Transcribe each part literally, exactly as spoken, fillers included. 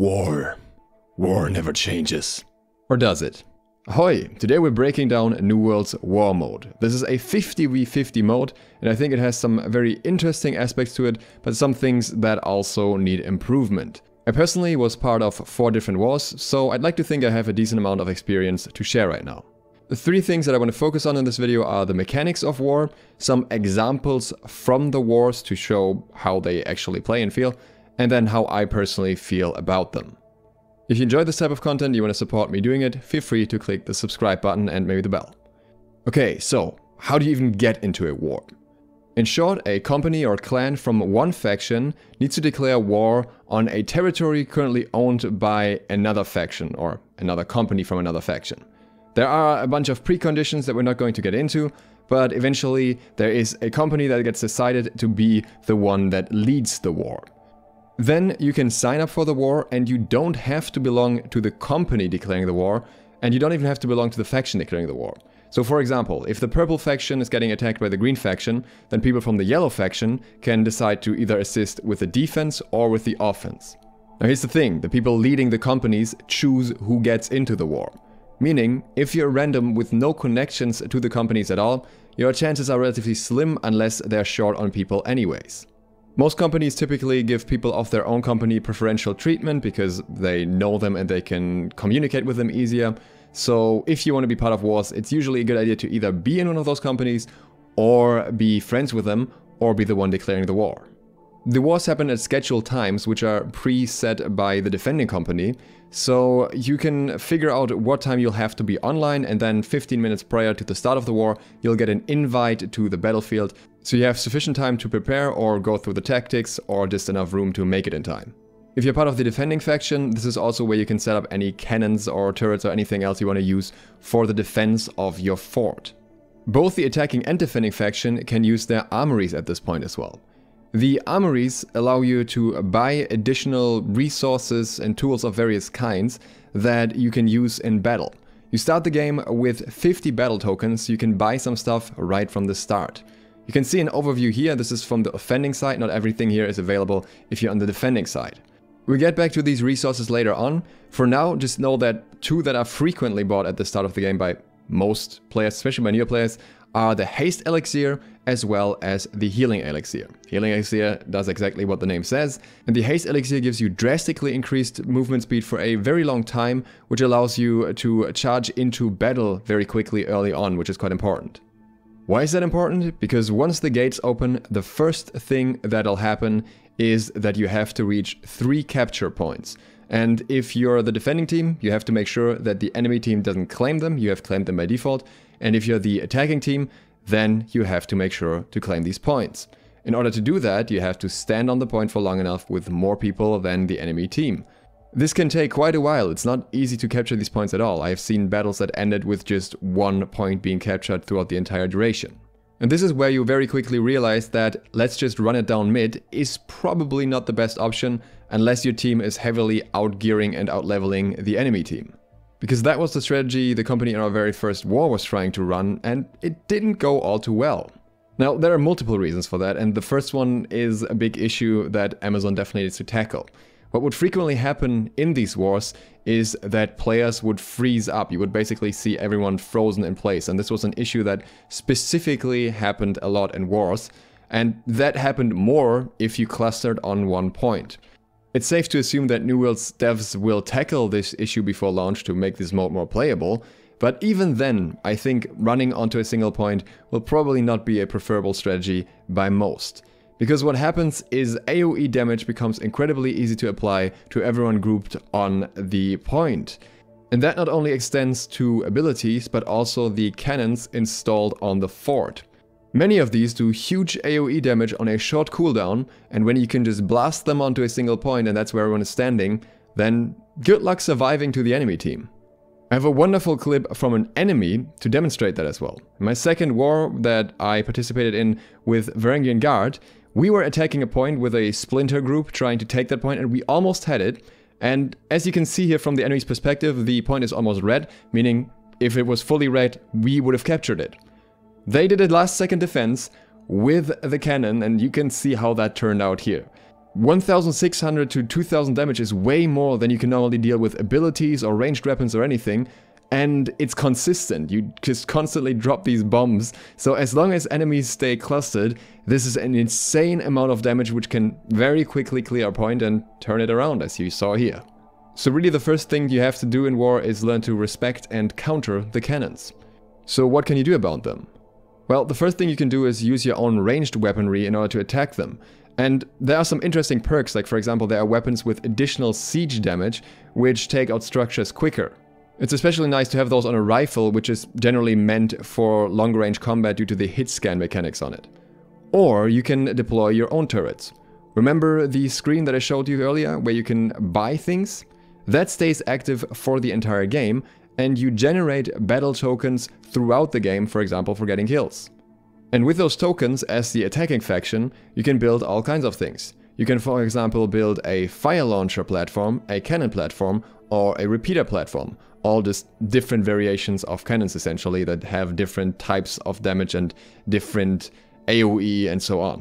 War. War never changes. Or does it? Ahoy! Today we're breaking down New World's War mode. This is a fifty v fifty mode, and I think it has some very interesting aspects to it, but some things that also need improvement. I personally was part of four different wars, so I'd like to think I have a decent amount of experience to share right now. The three things that I want to focus on in this video are the mechanics of war, some examples from the wars to show how they actually play and feel, and then how I personally feel about them. If you enjoy this type of content and you want to support me doing it, feel free to click the subscribe button and maybe the bell. Okay, so how do you even get into a war? In short, a company or clan from one faction needs to declare war on a territory currently owned by another faction or another company from another faction. There are a bunch of preconditions that we're not going to get into, but eventually there is a company that gets decided to be the one that leads the war. Then you can sign up for the war and you don't have to belong to the company declaring the war, and you don't even have to belong to the faction declaring the war. So for example, if the purple faction is getting attacked by the green faction, then people from the yellow faction can decide to either assist with the defense or with the offense. Now here's the thing, the people leading the companies choose who gets into the war. Meaning, if you're random with no connections to the companies at all, your chances are relatively slim unless they're short on people anyways. Most companies typically give people of their own company preferential treatment because they know them and they can communicate with them easier. So if you want to be part of wars, it's usually a good idea to either be in one of those companies or be friends with them or be the one declaring the war. The wars happen at scheduled times, which are pre-set by the defending company, so you can figure out what time you'll have to be online, and then fifteen minutes prior to the start of the war, you'll get an invite to the battlefield, so you have sufficient time to prepare or go through the tactics, or just enough room to make it in time. If you're part of the defending faction, this is also where you can set up any cannons or turrets or anything else you want to use for the defense of your fort. Both the attacking and defending faction can use their armories at this point as well. The armories allow you to buy additional resources and tools of various kinds that you can use in battle. You start the game with fifty battle tokens, you can buy some stuff right from the start. You can see an overview here, this is from the offending side, not everything here is available if you're on the defending side. We'll get back to these resources later on. For now, just know that two that are frequently bought at the start of the game by most players, especially by newer players, are the haste elixir as well as the healing elixir. Healing elixir does exactly what the name says, and the haste elixir gives you drastically increased movement speed for a very long time, which allows you to charge into battle very quickly early on, which is quite important. Why is that important? Because once the gates open, the first thing that'll happen is that you have to reach three capture points. And if you're the defending team, you have to make sure that the enemy team doesn't claim them, you have claimed them by default. And if you're the attacking team, then you have to make sure to claim these points. In order to do that, you have to stand on the point for long enough with more people than the enemy team. This can take quite a while, it's not easy to capture these points at all. I have seen battles that ended with just one point being captured throughout the entire duration. And this is where you very quickly realize that let's just run it down mid is probably not the best option unless your team is heavily outgearing and outleveling the enemy team. Because that was the strategy the company in our very first war was trying to run, and it didn't go all too well. Now, there are multiple reasons for that, and the first one is a big issue that Amazon definitely needs to tackle. What would frequently happen in these wars is that players would freeze up. You would basically see everyone frozen in place, and this was an issue that specifically happened a lot in wars, and that happened more if you clustered on one point. It's safe to assume that New World's devs will tackle this issue before launch to make this mode more playable, but even then, I think running onto a single point will probably not be a preferable strategy by most. Because what happens is AoE damage becomes incredibly easy to apply to everyone grouped on the point. And that not only extends to abilities, but also the cannons installed on the fort. Many of these do huge AoE damage on a short cooldown, and when you can just blast them onto a single point and that's where everyone is standing, then good luck surviving to the enemy team. I have a wonderful clip from an enemy to demonstrate that as well. In my second war that I participated in with Varangian Guard, we were attacking a point with a splinter group trying to take that point, and we almost had it. And as you can see here from the enemy's perspective, the point is almost red, meaning if it was fully red, we would have captured it. They did a last second defense with the cannon, and you can see how that turned out here. one thousand six hundred to two thousand damage is way more than you can normally deal with abilities or ranged weapons or anything. And it's consistent, you just constantly drop these bombs. So as long as enemies stay clustered, this is an insane amount of damage which can very quickly clear a point and turn it around, as you saw here. So really the first thing you have to do in war is learn to respect and counter the cannons. So what can you do about them? Well, the first thing you can do is use your own ranged weaponry in order to attack them. And there are some interesting perks, like for example there are weapons with additional siege damage which take out structures quicker. It's especially nice to have those on a rifle, which is generally meant for long-range combat due to the hit-scan mechanics on it. Or you can deploy your own turrets. Remember the screen that I showed you earlier, where you can buy things? That stays active for the entire game, and you generate battle tokens throughout the game, for example, for getting kills. And with those tokens, as the attacking faction, you can build all kinds of things. You can, for example, build a fire launcher platform, a cannon platform, or a repeater platform. All just different variations of cannons, essentially, that have different types of damage and different A O E and so on.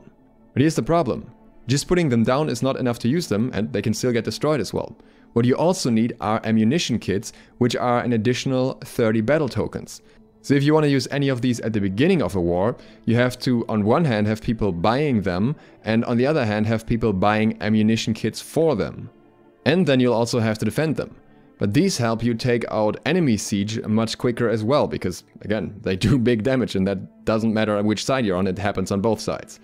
But here's the problem. Just putting them down is not enough to use them, and they can still get destroyed as well. What you also need are ammunition kits, which are an additional thirty battle tokens. So if you want to use any of these at the beginning of a war, you have to, on one hand, have people buying them, and on the other hand, have people buying ammunition kits for them. And then you'll also have to defend them. But these help you take out enemy siege much quicker as well, because, again, they do big damage and that doesn't matter which side you're on, it happens on both sides.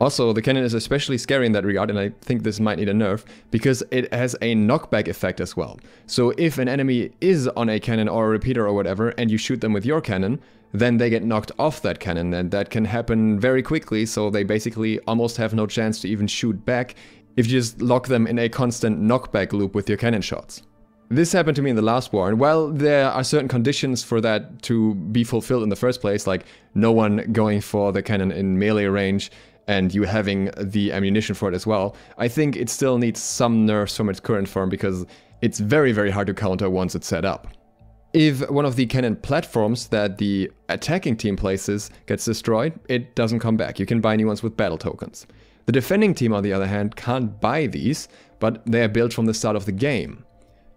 Also, the cannon is especially scary in that regard, and I think this might need a nerf, because it has a knockback effect as well. So if an enemy is on a cannon or a repeater or whatever, and you shoot them with your cannon, then they get knocked off that cannon, and that can happen very quickly, so they basically almost have no chance to even shoot back if you just lock them in a constant knockback loop with your cannon shots. This happened to me in the last war, and while there are certain conditions for that to be fulfilled in the first place, like no one going for the cannon in melee range and you having the ammunition for it as well, I think it still needs some nerfs from its current form because it's very, very hard to counter once it's set up. If one of the cannon platforms that the attacking team places gets destroyed, it doesn't come back. You can buy new ones with battle tokens. The defending team, on the other hand, can't buy these, but they are built from the start of the game.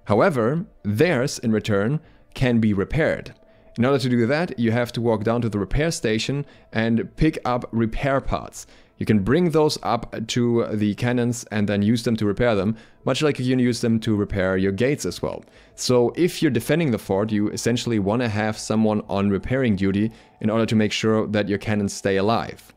However, theirs, in return, can be repaired. In order to do that, you have to walk down to the repair station and pick up repair parts. You can bring those up to the cannons and then use them to repair them, much like you can use them to repair your gates as well. So if you're defending the fort, you essentially want to have someone on repairing duty in order to make sure that your cannons stay alive.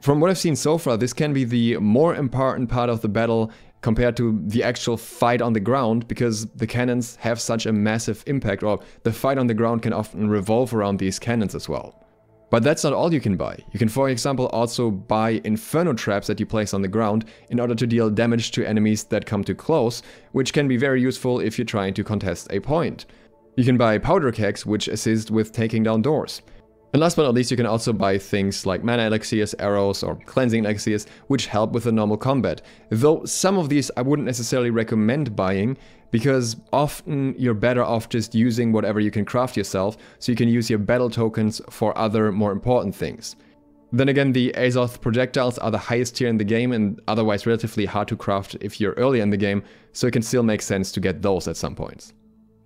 From what I've seen so far, this can be the more important part of the battle compared to the actual fight on the ground, because the cannons have such a massive impact, or the fight on the ground can often revolve around these cannons as well. But that's not all you can buy. You can, for example, also buy inferno traps that you place on the ground in order to deal damage to enemies that come too close, which can be very useful if you're trying to contest a point. You can buy powder kegs, which assist with taking down doors. And last but not least, you can also buy things like mana elixirs, arrows, or cleansing elixirs, which help with the normal combat. Though some of these I wouldn't necessarily recommend buying, because often you're better off just using whatever you can craft yourself, so you can use your battle tokens for other more important things. Then again, the Azoth projectiles are the highest tier in the game, and otherwise relatively hard to craft if you're early in the game, so it can still make sense to get those at some points.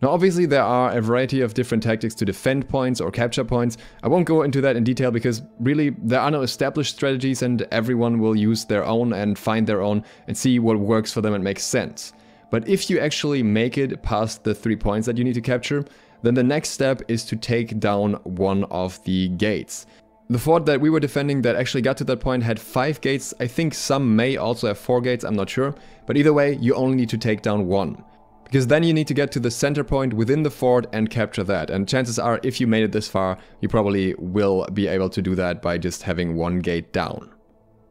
Now obviously there are a variety of different tactics to defend points or capture points. I won't go into that in detail because really there are no established strategies and everyone will use their own and find their own and see what works for them and makes sense. But if you actually make it past the three points that you need to capture, then the next step is to take down one of the gates. The fort that we were defending that actually got to that point had five gates. I think some may also have four gates, I'm not sure. But either way, you only need to take down one. Because then you need to get to the center point within the fort and capture that. And chances are, if you made it this far, you probably will be able to do that by just having one gate down.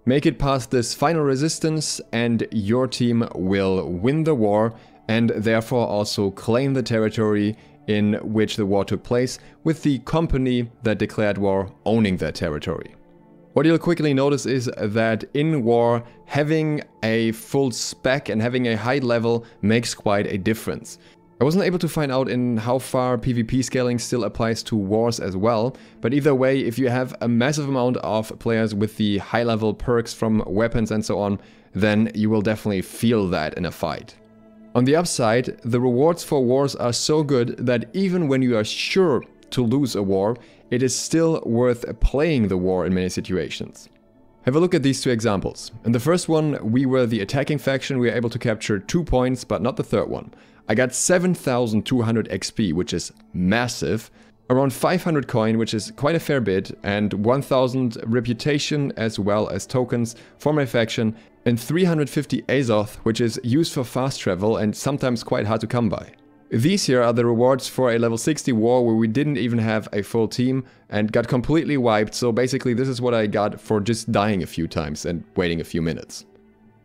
Make it past this final resistance and your team will win the war and therefore also claim the territory in which the war took place, with the company that declared war owning that territory. What you'll quickly notice is that in war, having a full spec and having a high level makes quite a difference. I wasn't able to find out in how far PvP scaling still applies to wars as well, but either way, if you have a massive amount of players with the high level perks from weapons and so on, then you will definitely feel that in a fight. On the upside, the rewards for wars are so good that even when you are sure to lose a war, it is still worth playing the war in many situations. Have a look at these two examples. In the first one, we were the attacking faction, we were able to capture two points, but not the third one. I got seven thousand two hundred X P, which is massive, around five hundred coin, which is quite a fair bit, and one thousand reputation as well as tokens for my faction, and three hundred fifty Azoth, which is used for fast travel and sometimes quite hard to come by. These here are the rewards for a level sixty war where we didn't even have a full team and got completely wiped, so basically this is what I got for just dying a few times and waiting a few minutes.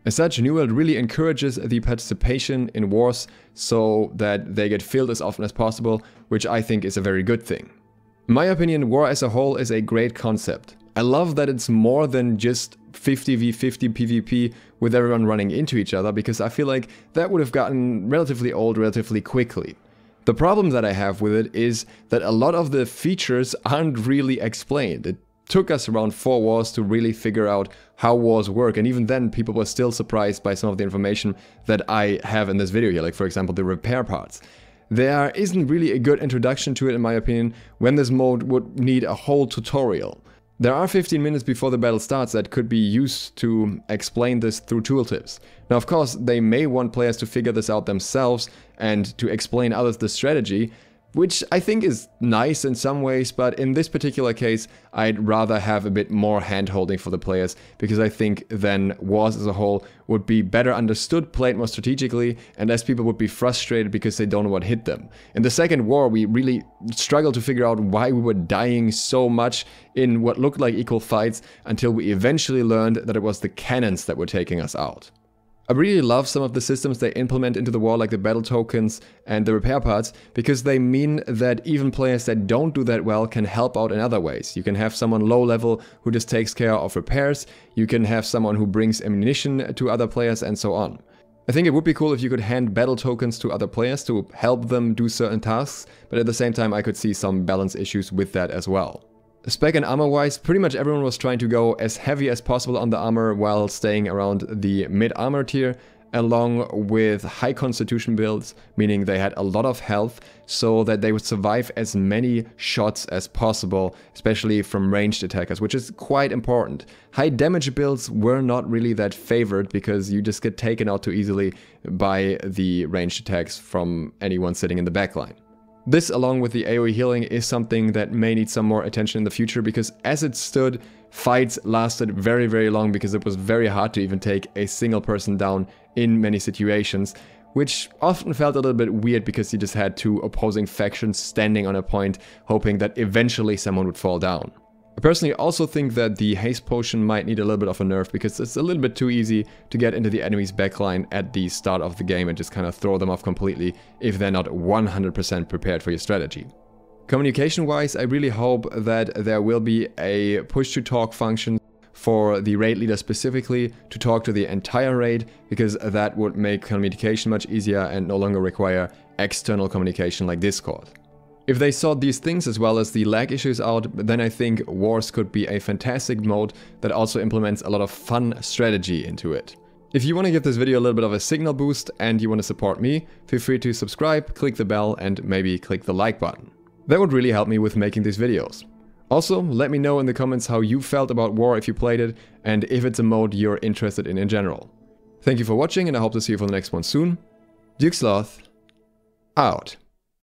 As such, New World really encourages the participation in wars so that they get filled as often as possible, which I think is a very good thing. In my opinion, war as a whole is a great concept. I love that it's more than just fifty v fifty PvP with everyone running into each other, because I feel like that would have gotten relatively old relatively quickly. The problem that I have with it is that a lot of the features aren't really explained. It took us around four wars to really figure out how wars work, and even then people were still surprised by some of the information that I have in this video here, like for example the repair parts. There isn't really a good introduction to it in my opinion, when this mode would need a whole tutorial. There are fifteen minutes before the battle starts that could be used to explain this through tooltips. Now of course they may want players to figure this out themselves and to explain others the strategy, which I think is nice in some ways, but in this particular case I'd rather have a bit more hand-holding for the players, because I think then wars as a whole would be better understood, played more strategically, and less people would be frustrated because they don't know what hit them. In the second war we really struggled to figure out why we were dying so much in what looked like equal fights, until we eventually learned that it was the cannons that were taking us out. I really love some of the systems they implement into the war, like the battle tokens and the repair parts, because they mean that even players that don't do that well can help out in other ways. You can have someone low level who just takes care of repairs, you can have someone who brings ammunition to other players and so on. I think it would be cool if you could hand battle tokens to other players to help them do certain tasks, but at the same time I could see some balance issues with that as well. Spec and armor wise, pretty much everyone was trying to go as heavy as possible on the armor while staying around the mid armor tier, along with high constitution builds, meaning they had a lot of health so that they would survive as many shots as possible, especially from ranged attackers, which is quite important. High damage builds were not really that favored because you just get taken out too easily by the ranged attacks from anyone sitting in the backline. This, along with the AoE healing, is something that may need some more attention in the future, because as it stood, fights lasted very very long because it was very hard to even take a single person down in many situations, which often felt a little bit weird because you just had two opposing factions standing on a point hoping that eventually someone would fall down. I personally also think that the haste potion might need a little bit of a nerf, because it's a little bit too easy to get into the enemy's backline at the start of the game and just kind of throw them off completely if they're not one hundred percent prepared for your strategy. Communication wise, I really hope that there will be a push to talk function for the raid leader specifically to talk to the entire raid, because that would make communication much easier and no longer require external communication like Discord. If they sort these things as well as the lag issues out, then I think wars could be a fantastic mode that also implements a lot of fun strategy into it. If you want to give this video a little bit of a signal boost and you want to support me, feel free to subscribe, click the bell, and maybe click the like button. That would really help me with making these videos. Also, let me know in the comments how you felt about war if you played it, and if it's a mode you're interested in in general. Thank you for watching, and I hope to see you for the next one soon. Duke Sloth, out.